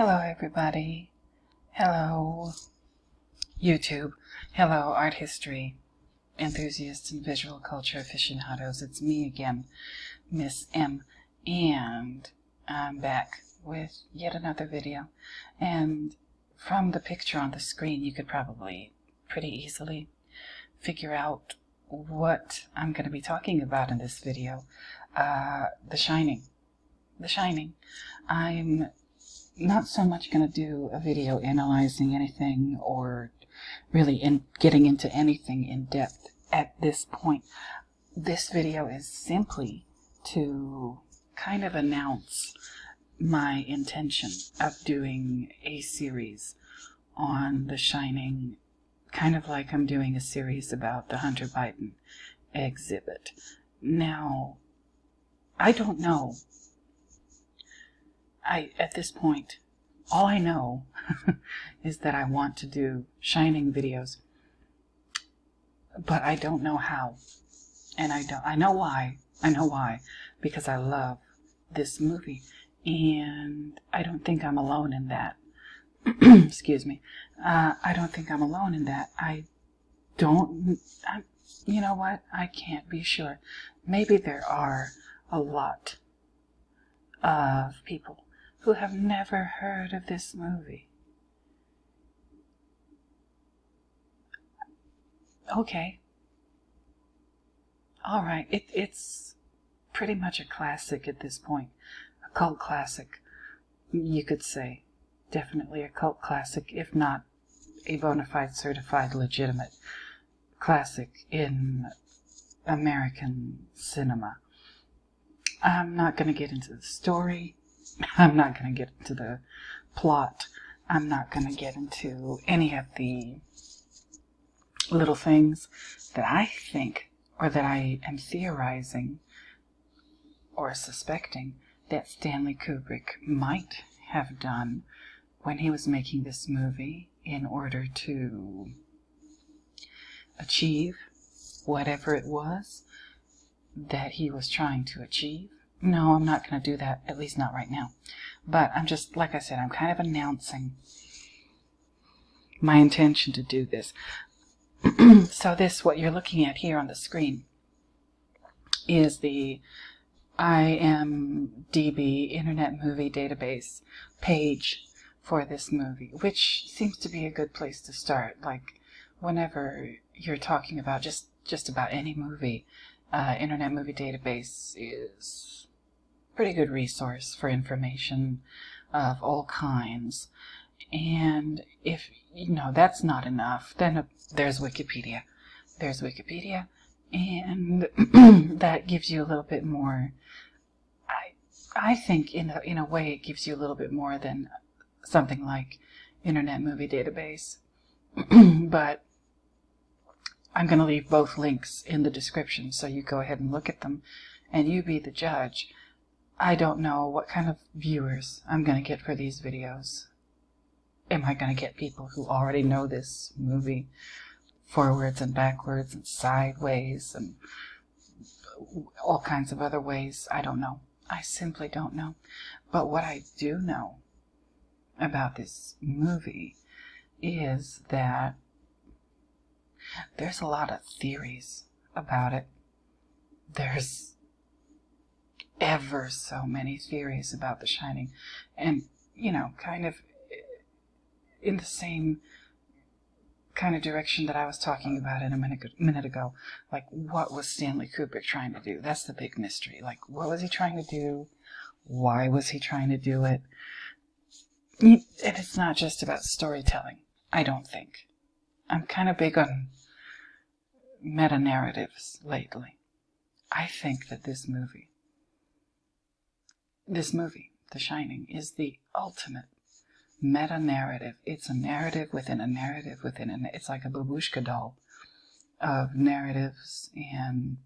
Hello, everybody. Hello, YouTube. Hello, art history enthusiasts and visual culture aficionados. It's me again, Miss M, and I'm back with yet another video. And from the picture on the screen, you could probably pretty easily figure out what I'm going to be talking about in this video. The Shining. The Shining. I'm not so much going to do a video analyzing anything or really getting into anything in depth at this point. This video is simply to kind of announce my intention of doing a series on The Shining, kind of like I'm doing a series about the Hunter Biden exhibit. Now, I don't know. At this point, all I know is that I want to do Shining videos, but I don't know how, and I know why, because I love this movie, and I don't think I'm alone in that. Excuse me. I don't think I'm alone in that. You know what? I can't be sure. Maybe there are a lot of people who have never heard of this movie. Okay. All right. It's pretty much a classic at this point. A cult classic, you could say. Definitely a cult classic, if not a bona fide, certified, legitimate classic in American cinema. I'm not going to get into the story. I'm not going to get into the plot. I'm not going to get into any of the little things that I think, or that I am theorizing or suspecting that Stanley Kubrick might have done when he was making this movie in order to achieve whatever it was that he was trying to achieve. No, I'm not going to do that, at least not right now. But I'm just, like I said, I'm kind of announcing my intention to do this. So this, what you're looking at here on the screen, is the IMDb, Internet Movie Database, page for this movie, which seems to be a good place to start. Like, whenever you're talking about just about any movie, Internet Movie Database is a pretty good resource for information of all kinds. And if, you know, that's not enough, then there's Wikipedia. There's Wikipedia, and that gives you a little bit more. I think in a way it gives you a little bit more than something like Internet Movie Database, but I'm going to leave both links in the description, so you go ahead and look at them, and you be the judge. I don't know what kind of viewers I'm going to get for these videos. Am I going to get people who already know this movie forwards and backwards and sideways and all kinds of other ways? I don't know. I simply don't know. But what I do know about this movie is that there's a lot of theories about it. There's ever so many theories about The Shining. And, you know, kind of in the same kind of direction that I was talking about in a minute ago. Like, what was Stanley Kubrick trying to do? That's the big mystery. Like, what was he trying to do? Why was he trying to do it? And it's not just about storytelling, I don't think. I'm kind of big on meta-narratives lately. I think that this movie, The Shining, is the ultimate meta-narrative. It's a narrative within a narrative within a... It's like a babushka doll of narratives and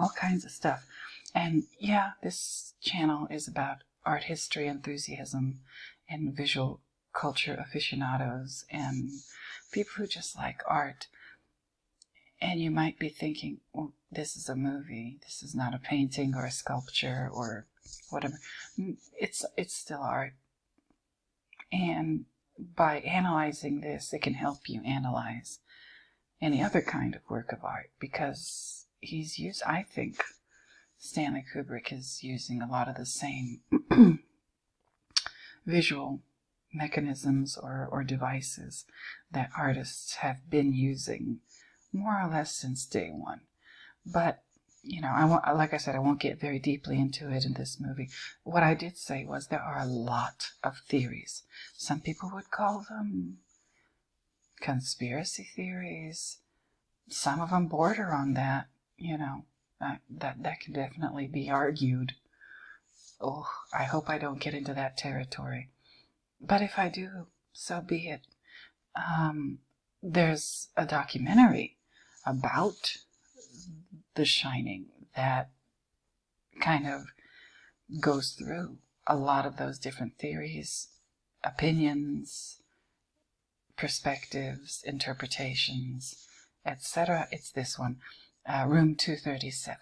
all kinds of stuff. And yeah, this channel is about art history enthusiasm and visual culture aficionados and people who just like art. And you might be thinking, well, this is a movie, this is not a painting or a sculpture or whatever. It's still art. And by analyzing this, it can help you analyze any other kind of work of art, because he's used, I think Stanley Kubrick is using a lot of the same visual mechanisms or devices that artists have been using more or less since day one. But, you know, like I said, I won't get very deeply into it in this movie. What I did say was there are a lot of theories. Some people would call them conspiracy theories. Some of them border on that, you know. That can definitely be argued. Oh, I hope I don't get into that territory. But if I do, so be it. There's a documentary about The Shining that kind of goes through a lot of those different theories, opinions, perspectives, interpretations, etc. It's this one, Room 237.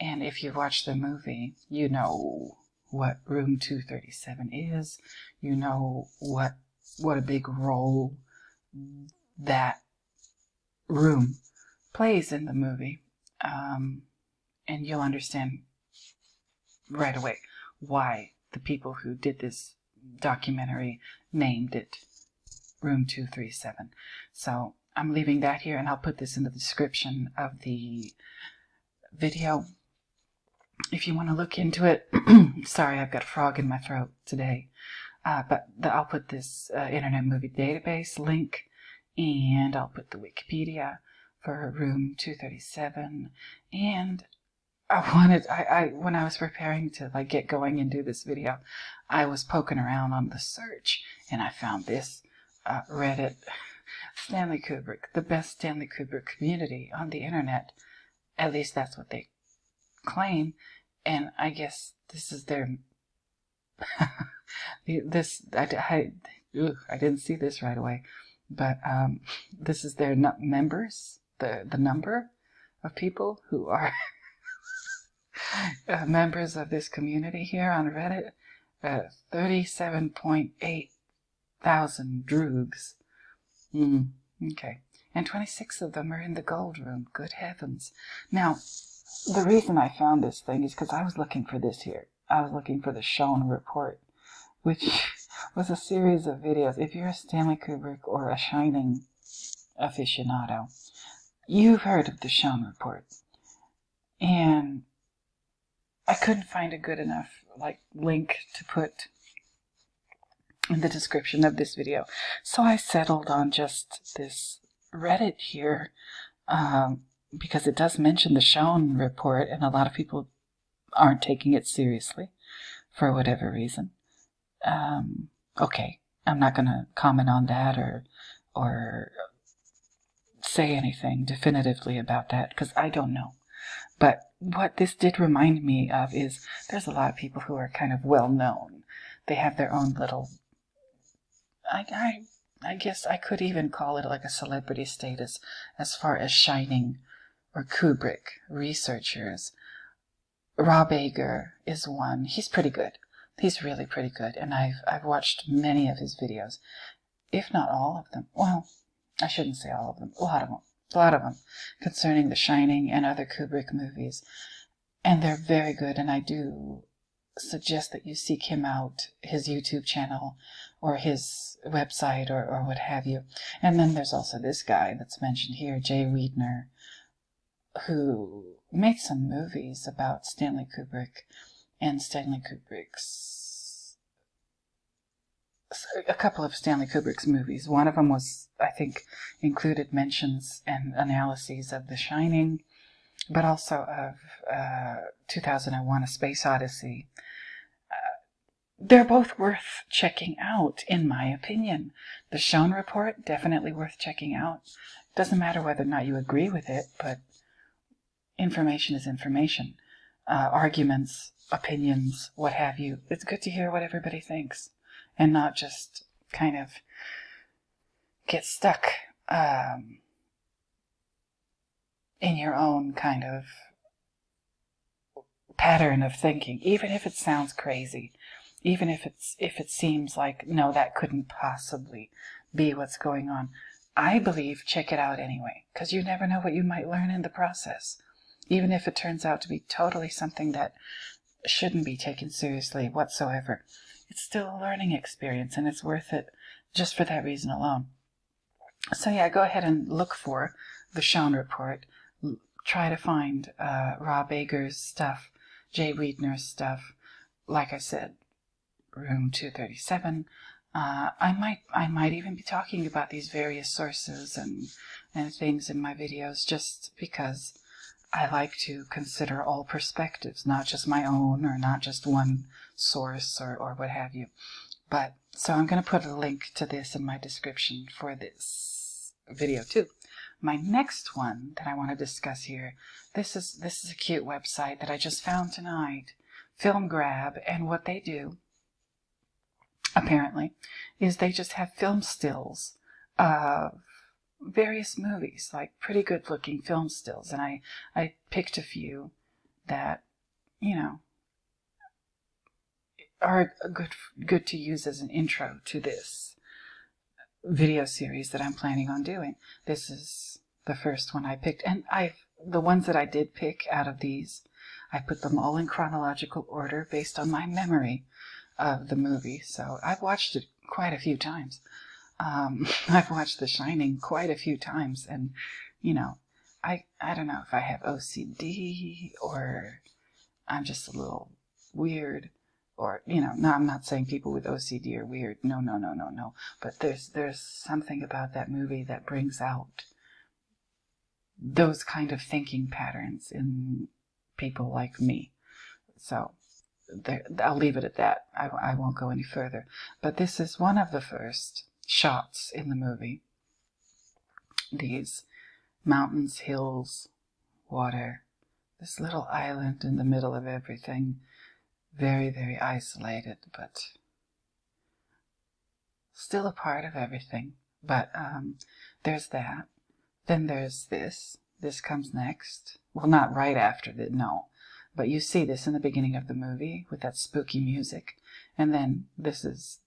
And if you watch the movie, you know what Room 237 is. You know what a big role that room plays in the movie, and you'll understand right away why the people who did this documentary named it Room 237. So I'm leaving that here, and I'll put this in the description of the video if you want to look into it. Sorry, I've got a frog in my throat today. But I'll put this Internet Movie Database link, and I'll put the Wikipedia for Room 237. And I wanted, when I was preparing to like get going and do this video, I was poking around on the search, and I found this Reddit. Stanley Kubrick, the best Stanley Kubrick community on the internet. At least that's what they claim. And I guess this is their... I didn't see this right away, but this is their members, the number of people who are members of this community here on Reddit. 37,800 droogs. Okay, and 26 of them are in the gold room. Good heavens. Now, the reason I found this thing is because I was looking for this here. I was looking for the Shown Report, which was a series of videos. If you're a Stanley Kubrick or a Shining aficionado, you've heard of the Shown Report. And I couldn't find a good enough link to put in the description of this video, so I settled on just this Reddit here, because it does mention the Shown Report, and a lot of people aren't taking it seriously for whatever reason. Okay, I'm not gonna comment on that or say anything definitively about that, because I don't know. But what this did remind me of is there's a lot of people who are kind of well known. They have their own little, I guess I could even call it like a celebrity status as far as Shining or Kubrick researchers. Rob Ager is one. He's pretty good. He's really pretty good, and I've watched many of his videos, if not all of them. Well, I shouldn't say all of them. A lot of them concerning The Shining and other Kubrick movies, and they're very good. And I do suggest that you seek him out, his YouTube channel or his website or what have you. And then there's also this guy that's mentioned here, Jay Weidner, who made some movies about Stanley Kubrick and Stanley Kubrick's... a couple of Stanley Kubrick's movies. One of them was, I think, included mentions and analyses of The Shining, but also of 2001: A Space Odyssey. They're both worth checking out, in my opinion. The Shown Report, definitely worth checking out. Doesn't matter whether or not you agree with it, but information is information. Arguments, opinions, what have you. It's good to hear what everybody thinks and not just kind of get stuck in your own kind of pattern of thinking, even if it sounds crazy, even if it seems like, no, that couldn't possibly be what's going on. I believe check it out anyway, because you never know what you might learn in the process, even if it turns out to be totally something that shouldn't be taken seriously whatsoever. It's still a learning experience, and it's worth it just for that reason alone. So yeah, go ahead and look for The Shawn Report. Try to find Rob Ager's stuff, Jay Weidner's stuff, like I said, Room 237. I might even be talking about these various sources and things in my videos, just because I like to consider all perspectives, not just my own or not just one source or what have you. But so I'm going to put a link to this in my description for this video too. My next one that I want to discuss here, this is a cute website that I just found tonight, Film Grab, and what they do apparently is they just have film stills of various movies, like pretty good looking film stills, and I picked a few that, you know, are good to use as an intro to this video series that I'm planning on doing. This is the first one I picked, and the ones that I did pick out of these, I put them all in chronological order based on my memory of the movie. So I've watched it quite a few times. I've watched The Shining quite a few times, and you know, I don't know if I have OCD or I'm just a little weird, or you know, no, I'm not saying people with OCD are weird. No, no, no, no, no. But there's something about that movie that brings out those kind of thinking patterns in people like me. So there, I'll leave it at that. I won't go any further. But this is one of the first shots in the movie. These mountains, hills, water, this little island in the middle of everything, very, very isolated, but still a part of everything. But there's that. Then there's this. This comes next. Well, not right after that, no. But you see this in the beginning of the movie with that spooky music. And then this is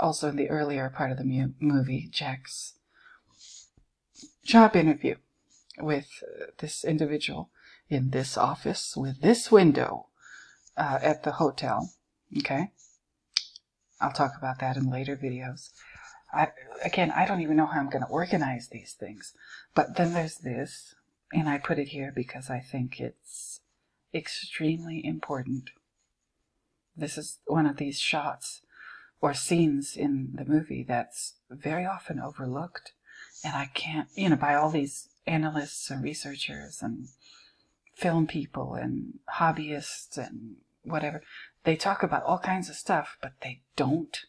also in the earlier part of the movie, Jack's job interview with this individual in this office with this window at the hotel. Okay, I'll talk about that in later videos. I don't even know how I'm going to organize these things. But then there's this, and I put it here because I think it's extremely important. This is one of these shots or scenes in the movie that's very often overlooked, and I can't, you know, by all these analysts and researchers and film people and hobbyists and whatever, they talk about all kinds of stuff, but they don't,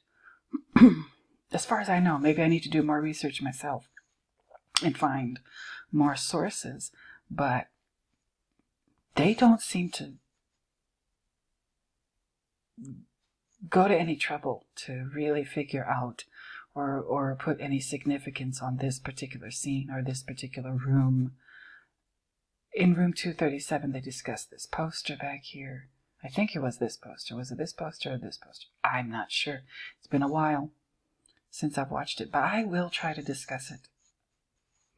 as far as I know, maybe I need to do more research myself and find more sources, but they don't seem to go to any trouble to really figure out or put any significance on this particular scene or this particular room. In Room 237, they discussed this poster back here. I think it was this poster. Was it this poster or this poster? I'm not sure. It's been a while since I've watched it, but I will try to discuss it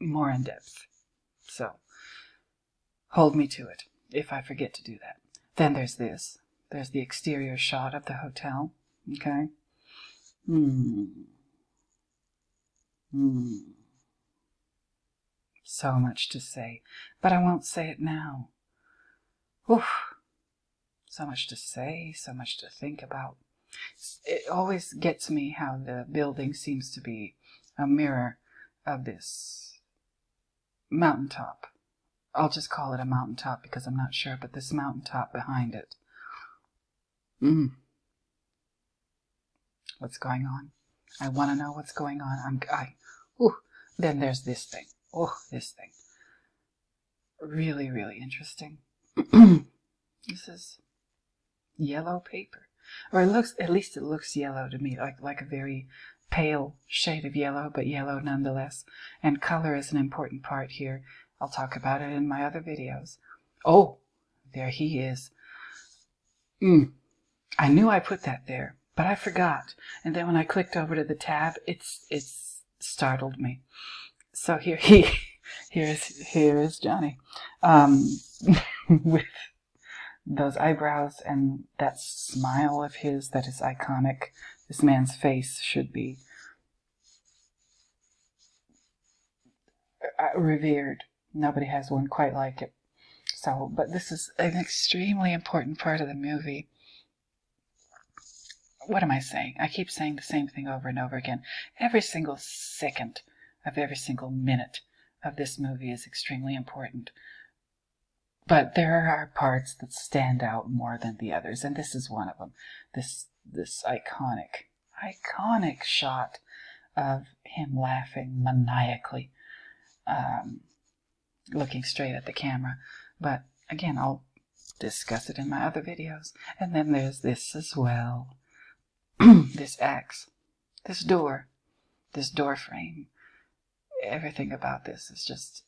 more in depth. So hold me to it if I forget to do that. Then there's this. There's the exterior shot of the hotel, okay? So much to say, but I won't say it now. Oof. So much to say, so much to think about. It always gets me how the building seems to be a mirror of this mountaintop. I'll just call it a mountaintop because I'm not sure, but this mountaintop behind it. What's going on? I want to know what's going on. Then there's this thing. Oh, this thing. Really, really interesting. This is yellow paper. Or it looks, at least it looks yellow to me, like a very pale shade of yellow, but yellow nonetheless. And color is an important part here. I'll talk about it in my other videos. Oh, there he is. I knew I put that there, but I forgot. And then when I clicked over to the tab, it's startled me. So here is Johnny, with those eyebrows and that smile of his that is iconic. This man's face should be revered. Nobody has one quite like it. So, but this is an extremely important part of the movie. What am I saying? I keep saying the same thing over and over again. Every single second of every single minute of this movie is extremely important. But there are parts that stand out more than the others, and this is one of them. This iconic shot of him laughing maniacally, looking straight at the camera. But again, I'll discuss it in my other videos. And then there's this as well. This axe, this door frame. Everything about this is just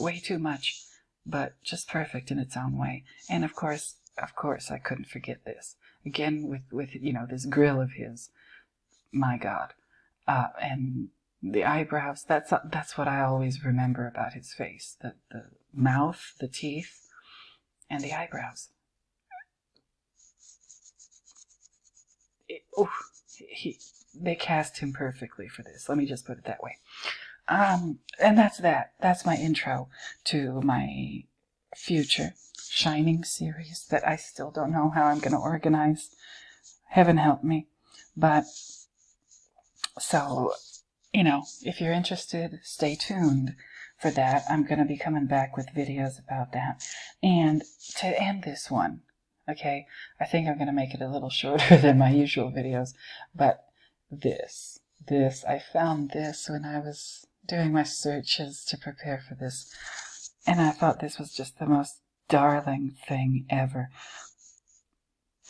way too much, but just perfect in its own way. And of course, I couldn't forget this. Again, with you know, this grill of his. My God. And the eyebrows, that's what I always remember about his face. The mouth, the teeth, and the eyebrows. They cast him perfectly for this. Let me just put it that way. And that's that. That's my intro to my future Shining series that I still don't know how I'm going to organize. Heaven help me. But, so, you know, if you're interested, stay tuned for that. I'm going to be coming back with videos about that. And to end this one, okay, I think I'm going to make it a little shorter than my usual videos, but this, I found this when I was doing my searches to prepare for this, and I thought this was just the most darling thing ever.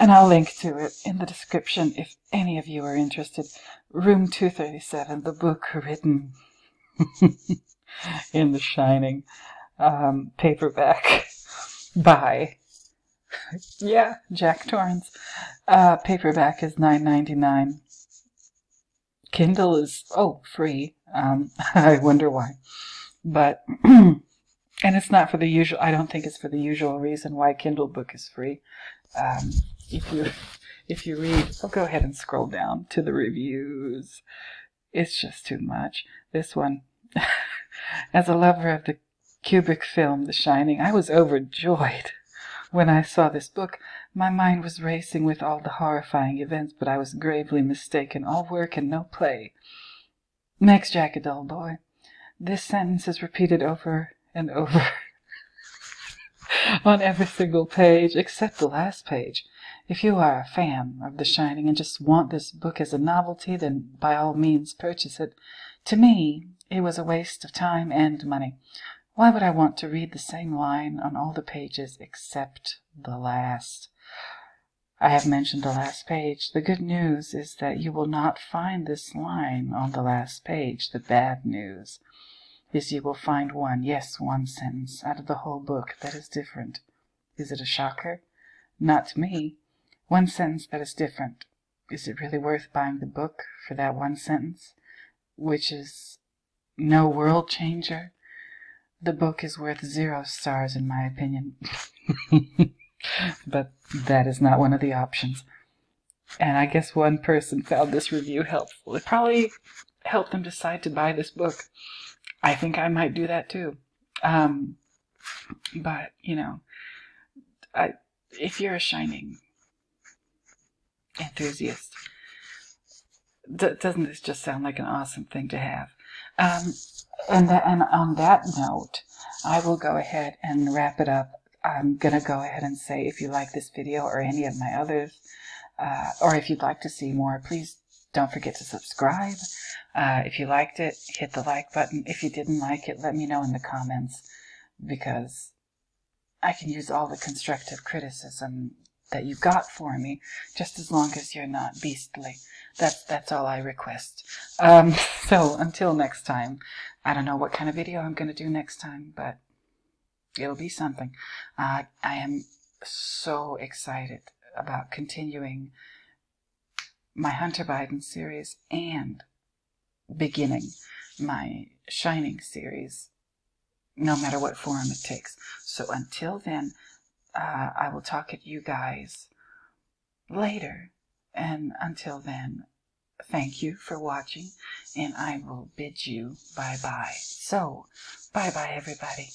And I'll link to it in the description if any of you are interested. Room 237, the book written in The Shining, paperback by, yeah, Jack Torrance. Paperback is $9.99. Kindle is, free. I wonder why. But, and it's not for the usual, I don't think it's for the usual reason why Kindle book is free. If you read, I'll go ahead and scroll down to the reviews. It's just too much. This one, as a lover of the Kubrick film, The Shining, I was overjoyed when I saw this book. My mind was racing with all the horrifying events, but I was gravely mistaken. All work and no play makes Jack a dull boy. This sentence is repeated over and over on every single page, except the last page. If you are a fan of The Shining and just want this book as a novelty, then by all means purchase it. To me, it was a waste of time and money. Why would I want to read the same line on all the pages except the last? I have mentioned the last page. The good news is that you will not find this line on the last page. The bad news is you will find one, yes, one sentence out of the whole book that is different. Is it a shocker? Not to me. One sentence that is different. Is it really worth buying the book for that one sentence, which is no world changer? The book is worth 0 stars in my opinion. But that is not one of the options. And I guess one person found this review helpful. It probably helped them decide to buy this book. I think I might do that too. But, you know, if you're a Shining enthusiast, doesn't this just sound like an awesome thing to have? And on that note, I will go ahead and wrap it up. I'm going to go ahead and say, if you like this video or any of my others, or if you'd like to see more, please don't forget to subscribe. If you liked it, hit the like button. If you didn't like it, let me know in the comments, because I can use all the constructive criticism that you got for me, just as long as you're not beastly. That's all I request. So until next time, I don't know what kind of video I'm going to do next time, but it'll be something. I am so excited about continuing my Hunter Biden series and beginning my Shining series, no matter what form it takes. So until then, I will talk at you guys later. And until then, thank you for watching, and I will bid you bye-bye. So, bye-bye, everybody.